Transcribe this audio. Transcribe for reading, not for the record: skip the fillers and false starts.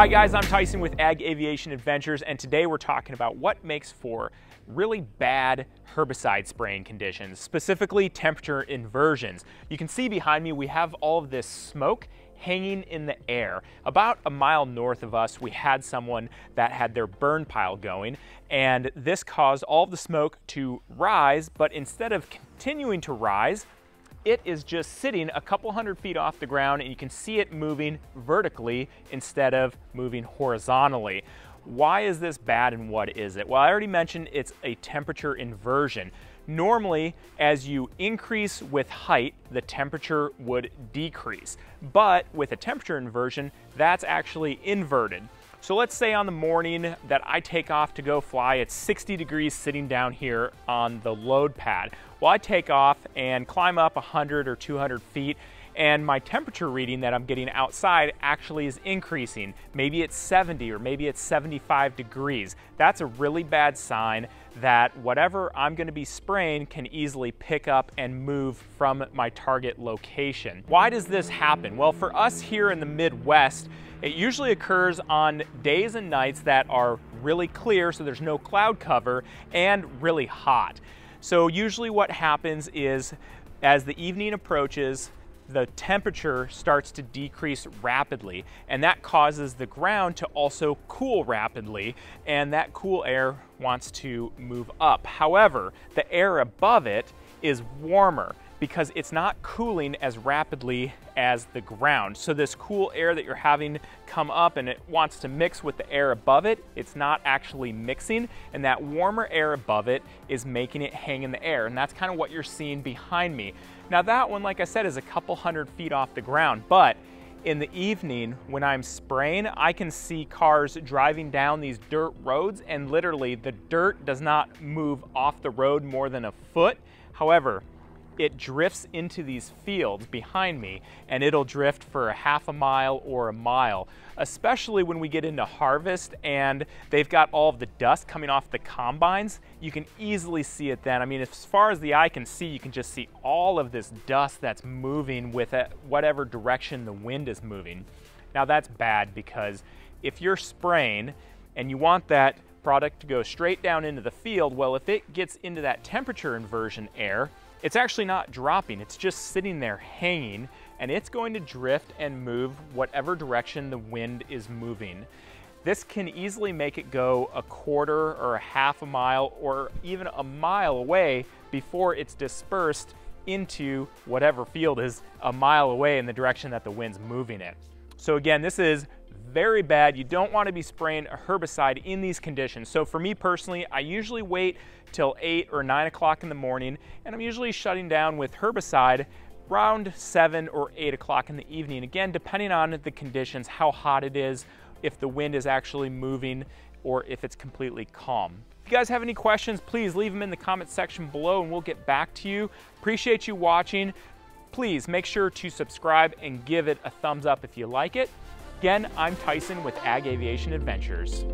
Hi guys, I'm Tyson with Ag Aviation Adventures, and today we're talking about what makes for really bad herbicide spraying conditions, specifically temperature inversions. You can see behind me we have all of this smoke hanging in the air. About a mile north of us, we had someone that had their burn pile going, and this caused all of the smoke to rise, but instead of continuing to rise, it is just sitting a couple hundred feet off the ground, and you can see it moving vertically instead of moving horizontally. Why is this bad and what is it? Well, I already mentioned it's a temperature inversion. Normally, as you increase with height, the temperature would decrease. But with a temperature inversion, that's actually inverted. So let's say on the morning that I take off to go fly, it's 60 degrees sitting down here on the load pad. Well, I take off and climb up 100 or 200 feet, and my temperature reading that I'm getting outside actually is increasing. Maybe it's 70 or maybe it's 75 degrees. That's a really bad sign that whatever I'm going to be spraying can easily pick up and move from my target location. Why does this happen? Well, for us here in the Midwest, it usually occurs on days and nights that are really clear, so there's no cloud cover, and really hot. So usually what happens is, as the evening approaches, the temperature starts to decrease rapidly, and that causes the ground to also cool rapidly, and that cool air wants to move up. However, the air above it is warmer, because it's not cooling as rapidly as the ground. So this cool air that you're having come up and it wants to mix with the air above it, it's not actually mixing, and that warmer air above it is making it hang in the air, and that's kind of what you're seeing behind me. Now that one, like I said, is a couple hundred feet off the ground, but in the evening when I'm spraying, I can see cars driving down these dirt roads, and literally the dirt does not move off the road more than a foot. However, it drifts into these fields behind me, and it'll drift for a half a mile or a mile, especially when we get into harvest and they've got all of the dust coming off the combines. You can easily see it then. I mean, as far as the eye can see, you can just see all of this dust that's moving with whatever direction the wind is moving. Now that's bad, because if you're spraying and you want that product to go straight down into the field, well, if it gets into that temperature inversion air, it's actually not dropping, it's just sitting there hanging, and it's going to drift and move whatever direction the wind is moving. This can easily make it go a quarter or a half a mile or even a mile away before it's dispersed into whatever field is a mile away in the direction that the wind's moving it. So again, this is very bad. You don't want to be spraying a herbicide in these conditions. So for me personally, I usually wait till 8 or 9 o'clock in the morning, and I'm usually shutting down with herbicide around 7 or 8 o'clock in the evening. Again, depending on the conditions, how hot it is, if the wind is actually moving, or if it's completely calm. If you guys have any questions, please leave them in the comment section below and we'll get back to you. Appreciate you watching. Please make sure to subscribe and give it a thumbs up if you like it. Again, I'm Tyson with Ag Aviation Adventures.